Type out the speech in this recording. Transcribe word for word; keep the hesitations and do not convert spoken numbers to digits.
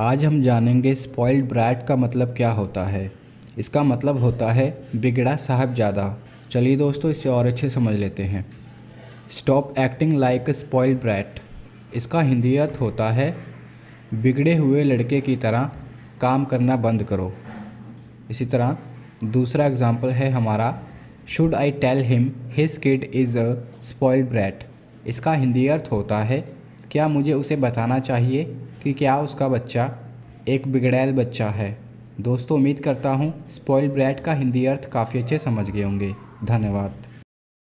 आज हम जानेंगे स्पॉइल्ड ब्रैट का मतलब क्या होता है। इसका मतलब होता है बिगड़ा साहबजादा। चलिए दोस्तों इसे और अच्छे समझ लेते हैं। Stop acting like a spoiled brat, इसका हिंदी अर्थ होता है बिगड़े हुए लड़के की तरह काम करना बंद करो। इसी तरह दूसरा एग्ज़ाम्पल है हमारा should I tell him his kid is a spoiled brat. इसका हिंदी अर्थ होता है क्या मुझे उसे बताना चाहिए कि क्या उसका बच्चा एक बिगड़ैल बच्चा है। दोस्तों उम्मीद करता हूँ स्पॉइल्ड ब्रैट का हिंदी अर्थ काफ़ी अच्छे समझ गए होंगे। धन्यवाद।